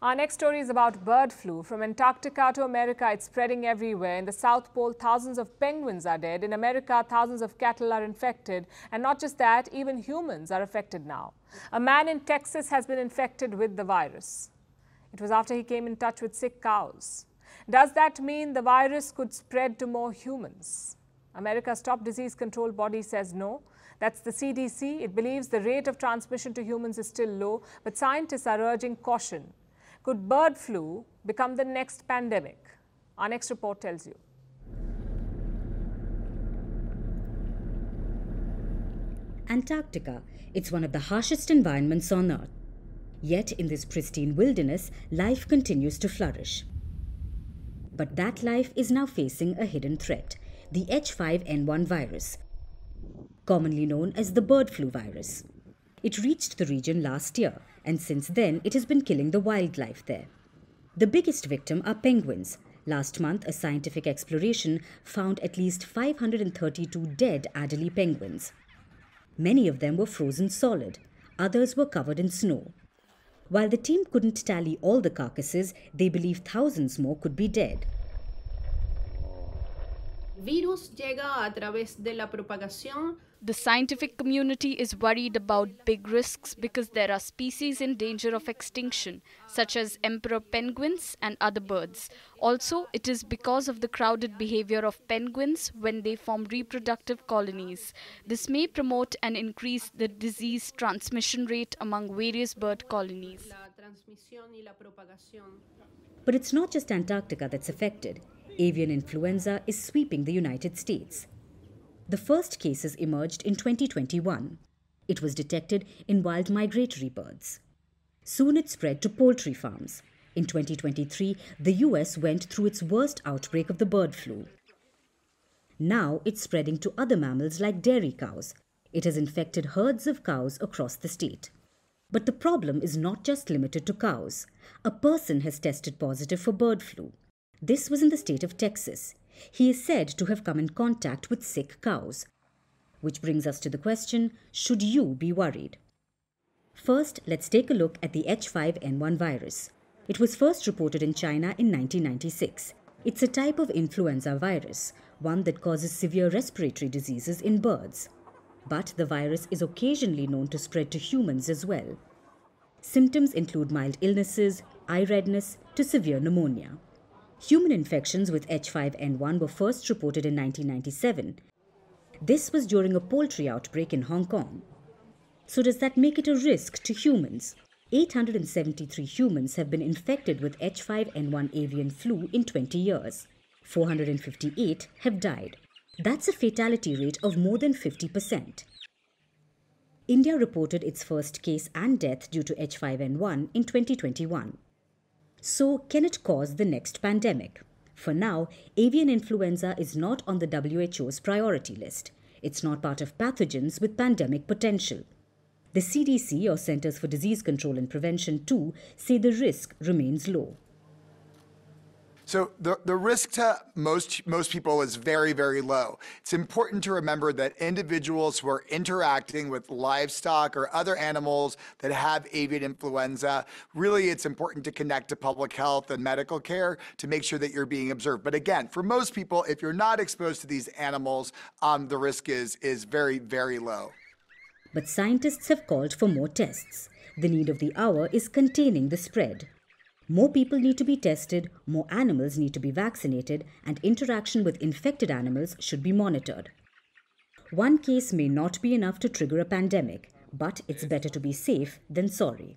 Our next story is about bird flu. From Antarctica to America, it's spreading everywhere. In the South Pole, thousands of penguins are dead. In America, thousands of cattle are infected. And not just that, even humans are affected now. A man in Texas has been infected with the virus. It was after he came in touch with sick cows. Does that mean the virus could spread to more humans? America's top disease control body says no. That's the CDC. It believes the rate of transmission to humans is still low, but scientists are urging caution. Could bird flu become the next pandemic? Our next report tells you. Antarctica, it's one of the harshest environments on Earth. Yet in this pristine wilderness, life continues to flourish. But that life is now facing a hidden threat, the H5N1 virus, commonly known as the bird flu virus. It reached the region last year, and since then it has been killing the wildlife there. The biggest victim are penguins. Last month, a scientific exploration found at least 532 dead Adélie penguins. Many of them were frozen solid, others were covered in snow. While the team couldn't tally all the carcasses, they believe thousands more could be dead. The scientific community is worried about big risks because there are species in danger of extinction, such as emperor penguins and other birds. Also, it is because of the crowded behavior of penguins when they form reproductive colonies. This may promote and increase the disease transmission rate among various bird colonies. But it's not just Antarctica that's affected. Avian influenza is sweeping the United States. The first cases emerged in 2021. It was detected in wild migratory birds. Soon it spread to poultry farms. In 2023, the US went through its worst outbreak of the bird flu. Now it's spreading to other mammals like dairy cows. It has infected herds of cows across the state. But the problem is not just limited to cows. A person has tested positive for bird flu. This was in the state of Texas. He is said to have come in contact with sick cows. Which brings us to the question, should you be worried? First, let's take a look at the H5N1 virus. It was first reported in China in 1996. It's a type of influenza virus, one that causes severe respiratory diseases in birds. But the virus is occasionally known to spread to humans as well. Symptoms include mild illnesses, eye redness, to severe pneumonia. Human infections with H5N1 were first reported in 1997. This was during a poultry outbreak in Hong Kong. So does that make it a risk to humans? 873 humans have been infected with H5N1 avian flu in 20 years. 458 have died. That's a fatality rate of more than 50%. India reported its first case and death due to H5N1 in 2021. So, can it cause the next pandemic? For now, avian influenza is not on the WHO's priority list. It's not part of pathogens with pandemic potential. The CDC, or Centers for Disease Control and Prevention, too, say the risk remains low. So the risk to most people is very, very low. It's important to remember that individuals who are interacting with livestock or other animals that have avian influenza, really it's important to connect to public health and medical care to make sure that you're being observed. But again, for most people, if you're not exposed to these animals, the risk is very, very low. But scientists have called for more tests. The need of the hour is containing the spread. More people need to be tested, more animals need to be vaccinated, and interaction with infected animals should be monitored. One case may not be enough to trigger a pandemic, but it's better to be safe than sorry.